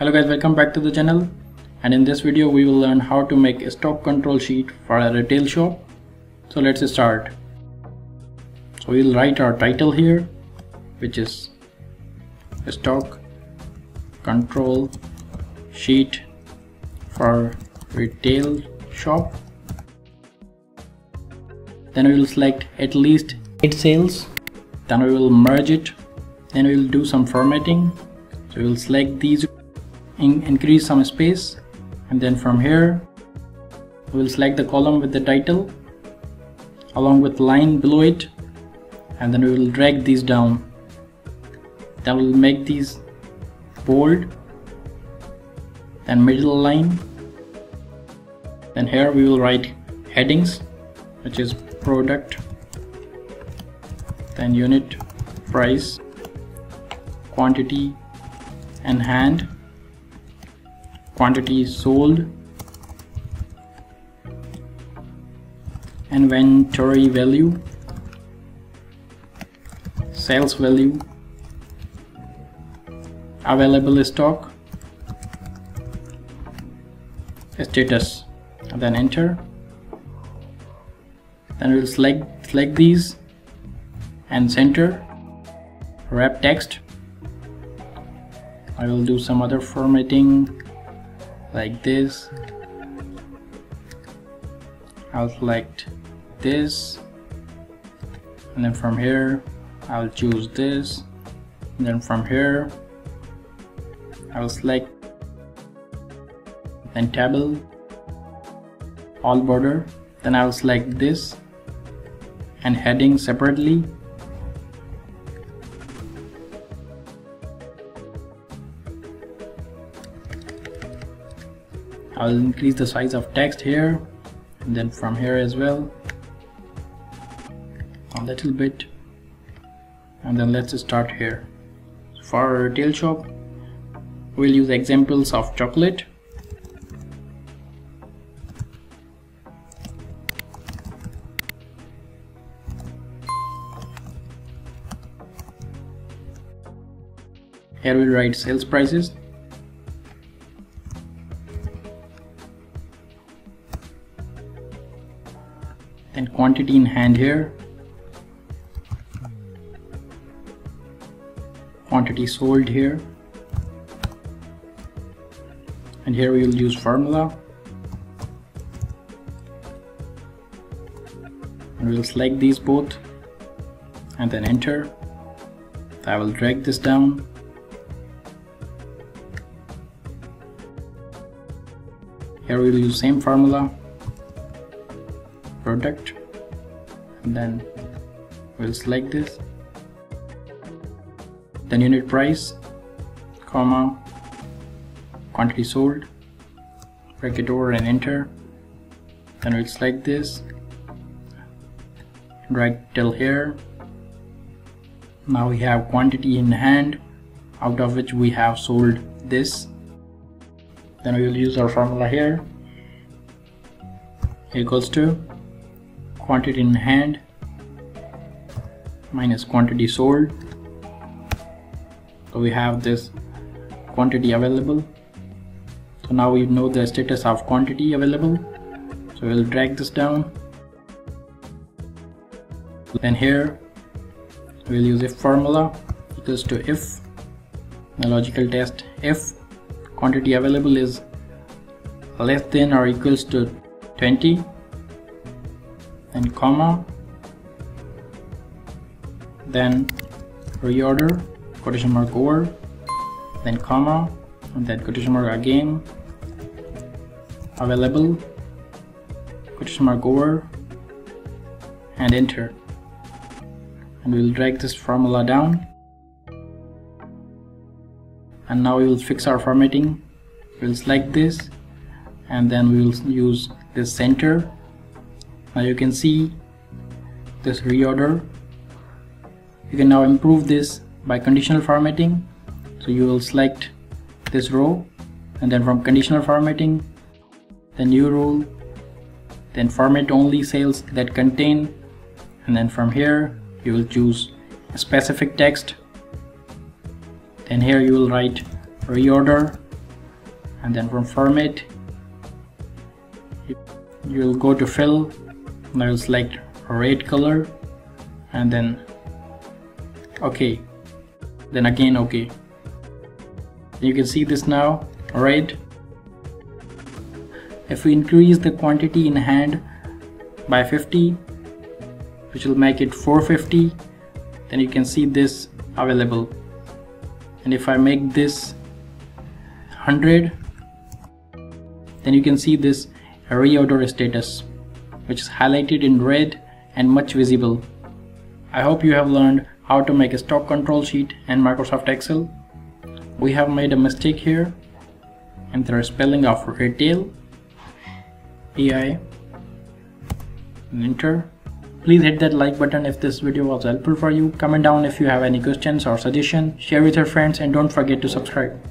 Hello guys, welcome back to the channel, and in this video we will learn how to make a stock control sheet for a retail shop. So let's start. So we'll write our title here, which is stock control sheet for retail shop. Then we will select at least 8 sales. Then we will merge it. Then we will do some formatting. So we will select these, increase some space, and then from here we will select the column with the title along with line below it, and then we will drag these down. Then we will make these bold, then middle line, then here we will write headings, which is product, then unit price, quantity and hand, quantity sold, inventory value, sales value, available stock, status, and then enter. Then we'll select these and center, wrap text. I will do some other formatting like this. I'll select this, and then from here I'll choose this, and then from here I'll select then table, all border, then I'll select this and heading separately. I'll increase the size of text here, and then from here as well a little bit, and then let's start here. For our retail shop we'll use examples of chocolate. Here we'll write sales prices. Then quantity in hand here, quantity sold here, and here we will use formula, and we will select these both and then enter. I will drag this down, here we will use same formula, product, and then we'll select this, then unit price, comma, quantity sold, bracket over and enter. Then we'll select this, drag till here. Now we have quantity in hand, out of which we have sold this. Then we will use our formula here, equals to quantity in hand minus quantity sold. So we have this quantity available. So now we know the status of quantity available, so we'll drag this down. Then here we'll use if formula equals to if, the logical test, if quantity available is less than or equals to 20, and comma, then reorder, quotation mark over, then comma, and then quotation mark again, available, quotation mark over, and enter. And we'll drag this formula down, and now we will fix our formatting. We'll select this, and then we will use this center. Now you can see this reorder. You can now improve this by conditional formatting. So you will select this row, and then from conditional formatting, the new rule, then format only sales that contain, and then from here you will choose a specific text. Then here you will write reorder and then from format you'll go to fill. Now you'll select red color and then OK, then again OK. You can see this now, red. If we increase the quantity in hand by 50, which will make it 450, then you can see this available. And if I make this 100, then you can see this reorder status, which is highlighted in red and much visible. I hope you have learned how to make a stock control sheet in Microsoft Excel. We have made a mistake here and the spelling of retail, EI, and enter. Please hit that like button if this video was helpful for you. Comment down if you have any questions or suggestions. Share with your friends and don't forget to subscribe.